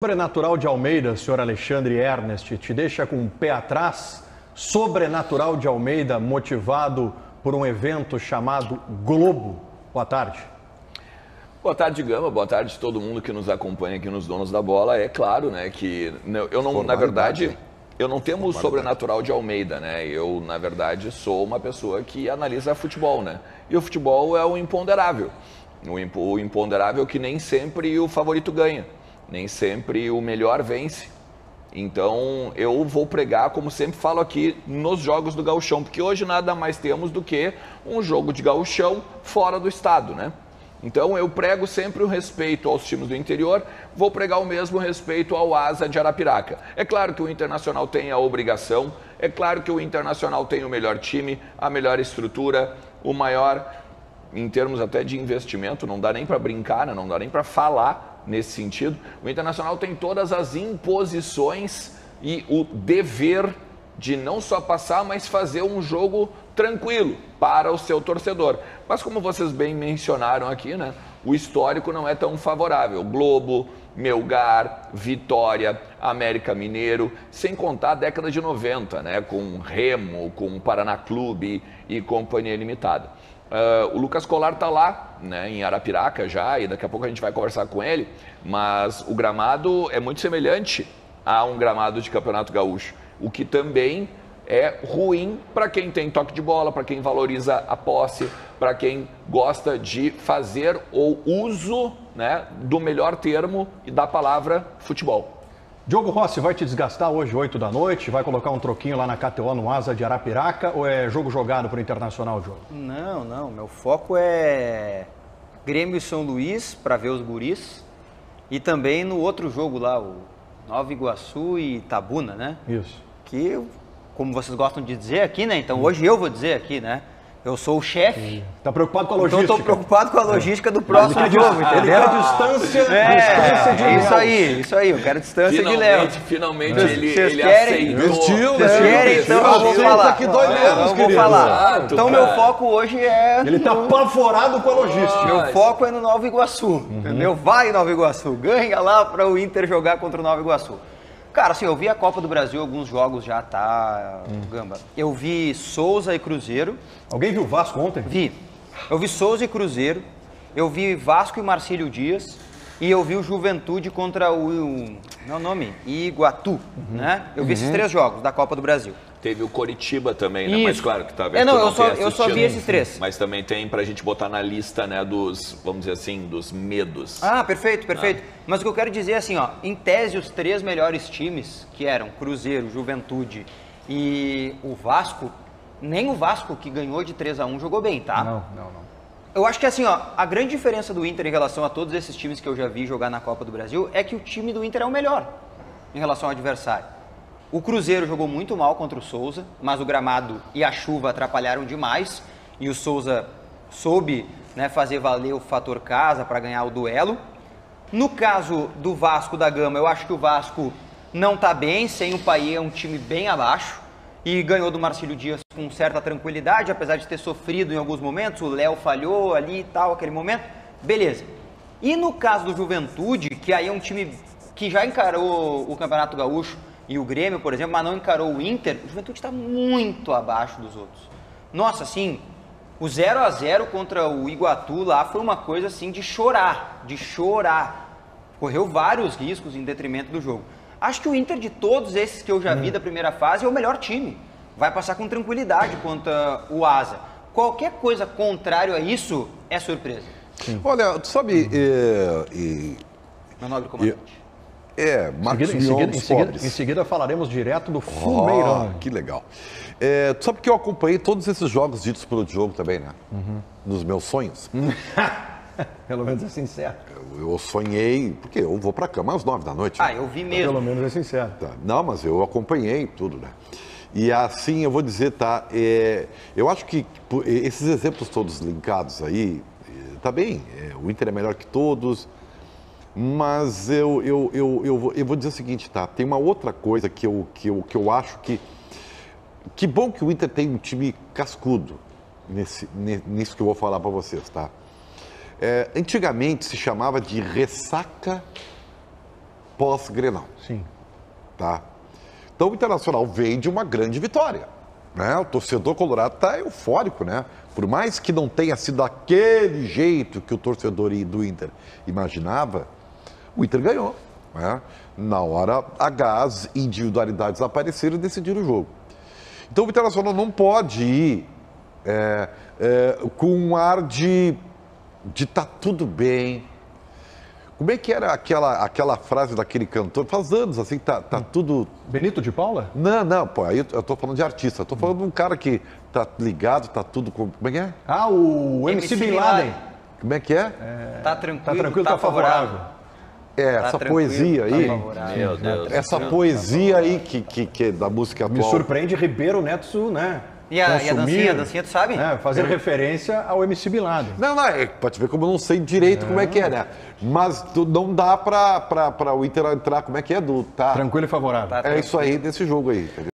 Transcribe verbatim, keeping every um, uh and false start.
Sobrenatural de Almeida, senhor Alexandre Ernst, te deixa com o pé atrás? Sobrenatural de Almeida, motivado por um evento chamado Globo. Boa tarde. Boa tarde, Gama. Boa tarde a todo mundo que nos acompanha aqui nos Donos da Bola. É claro, né, que eu não, na verdade, eu não temo o Sobrenatural de Almeida, né? Eu, na verdade, sou uma pessoa que analisa futebol, né? E o futebol é o imponderável. O imponderável que nem sempre o favorito ganha. Nem sempre o melhor vence. Então, eu vou pregar, como sempre falo aqui, nos jogos do gauchão. Porque hoje nada mais temos do que um jogo de gauchão fora do estado, né? Então, eu prego sempre o respeito aos times do interior. Vou pregar o mesmo respeito ao Asa de Arapiraca. É claro que o Internacional tem a obrigação. É claro que o Internacional tem o melhor time, a melhor estrutura, o maior... Em termos até de investimento, não dá nem para brincar, né? Não dá nem para falar... Nesse sentido, o Internacional tem todas as imposições e o dever de não só passar, mas fazer um jogo tranquilo para o seu torcedor. Mas como vocês bem mencionaram aqui, né, o histórico não é tão favorável. Globo, Melgar, Vitória, América Mineiro, sem contar a década de noventa, né, com Remo, com Paraná Clube e Companhia Limitada. Uh, o Lucas Collar está lá, né, em Arapiraca já, e daqui a pouco a gente vai conversar com ele, mas o gramado é muito semelhante a um gramado de Campeonato Gaúcho, o que também é ruim para quem tem toque de bola, para quem valoriza a posse, para quem gosta de fazer ou uso, né, do melhor termo e da palavra futebol. Diogo Rossi vai te desgastar hoje, oito da noite, vai colocar um troquinho lá na K T O, no Asa de Arapiraca, ou é jogo jogado para o Internacional, Diogo? Não, não, meu foco é Grêmio e São Luís, para ver os guris, e também no outro jogo lá, o Novo Iguaçu e Itabuna, né? Isso. Que, como vocês gostam de dizer aqui, né, então hoje eu vou dizer aqui, né? Eu sou o chefe. Tá preocupado com a logística. Então, tô preocupado com a logística do próximo ele jogo, entendeu? Ele quer distância, é, distância de Léo. Isso aí, isso aí. Eu quero distância finalmente, de Léo. Finalmente, é. ele, ele querem, aceitou. Vestiu, né? Querem, então eu vou falar. Aqui dois meses, eu vou falar. Exato, então, cara. Meu foco hoje é... Ele tá apavorado com a logística. Meu foco é no Novo Iguaçu, uhum. entendeu? Vai, Novo Iguaçu. Ganha lá para o Inter jogar contra o Novo Iguaçu. Cara, assim, eu vi a Copa do Brasil, alguns jogos já, tá, hum. Gamba? Eu vi Souza e Cruzeiro. Alguém viu Vasco ontem? Vi. Eu vi Souza e Cruzeiro, eu vi Vasco e Marcílio Dias, e eu vi o Juventude contra o... o meu nome? Iguatu, uhum. né? Eu vi uhum. esses três jogos da Copa do Brasil. Teve o Coritiba também, né? Isso. Mas claro que tá vendo. É, não, não eu, só, eu só vi esses três. Mas também tem pra gente botar na lista, né, dos, vamos dizer assim, dos medos. Ah, perfeito, perfeito. Ah. Mas o que eu quero dizer é assim, ó, em tese os três melhores times, que eram Cruzeiro, Juventude e o Vasco, nem o Vasco, que ganhou de três a um, jogou bem, tá? Não, não, não. Eu acho que assim, ó, a grande diferença do Inter em relação a todos esses times que eu já vi jogar na Copa do Brasil é que o time do Inter é o melhor em relação ao adversário. O Cruzeiro jogou muito mal contra o Souza, mas o gramado e a chuva atrapalharam demais e o Souza soube, né, fazer valer o fator casa para ganhar o duelo. No caso do Vasco da Gama, eu acho que o Vasco não está bem, sem o Paiê é um time bem abaixo, e ganhou do Marcílio Dias com certa tranquilidade, apesar de ter sofrido em alguns momentos, o Léo falhou ali e tal, aquele momento, beleza. E no caso do Juventude, que aí é um time que já encarou o Campeonato Gaúcho e o Grêmio, por exemplo, mas não encarou o Inter, o Juventude está muito abaixo dos outros. Nossa, assim, o zero a zero contra o Iguatu lá foi uma coisa assim de chorar, de chorar. Correu vários riscos em detrimento do jogo. Acho que o Inter, de todos esses que eu já vi da primeira fase, é o melhor time. Vai passar com tranquilidade contra o Asa. Qualquer coisa contrária a isso é surpresa. Sim. Olha, tu sabe... Uhum. É, é, meu nobre comandante. É, Marcos em seguida, Mion, em, seguida, em, seguida, em seguida falaremos direto do Fumeirão. Oh, que legal. É, tu sabe que eu acompanhei todos esses jogos ditos pelo Diogo também, né? Uhum. Nos meus sonhos. Pelo menos é sincero. Eu, eu sonhei, porque eu vou pra cama às nove da noite. Ah, né? Eu vi mesmo. Pelo menos é sincero. Tá. Não, mas eu acompanhei tudo, né? E assim, eu vou dizer, tá, é, eu acho que esses exemplos todos linkados aí, tá bem, é, o Inter é melhor que todos, mas eu, eu, eu, eu, vou, eu vou dizer o seguinte, tá, tem uma outra coisa que eu, que eu, que eu acho que, que bom que o Inter tem um time cascudo, nesse, nisso que eu vou falar pra vocês, tá. É, antigamente se chamava de ressaca pós-Grenal. Sim. Tá? Então o Internacional veio de uma grande vitória, né? O torcedor colorado está eufórico, né? Por mais que não tenha sido daquele jeito que o torcedor do Inter imaginava, o Inter ganhou, né? Na hora H, as individualidades apareceram e decidiram o jogo. Então o Internacional não pode ir é, é, com um ar de de tá tudo bem. Como é que era aquela, aquela frase daquele cantor? Faz anos, assim, tá, tá tudo... Benito de Paula? Não, não, pô, aí eu, eu tô falando de artista. Eu tô falando de um cara que tá ligado, tá tudo... Como é que é? Ah, o M C Bin Laden. Como é que é? é? Tá tranquilo, tá, tranquilo, tá, tá favorável. favorável. É, tá essa poesia aí. Tá favorável. Meu Deus. Essa poesia tá aí que, que, que é da música atual. Me surpreende Ribeiro Neto Sul, né? E a, e a dancinha, a dancinha, tu sabe? É, fazer é. referência ao M C Bin Laden. Não, não, é, pode ver como eu não sei direito é. como é que é, né? Mas tu, não dá pra, pra, pra o Inter entrar, como é que é? Do, tá, tranquilo e favorável. Tá, é tranquilo. Isso aí, desse jogo aí. Tá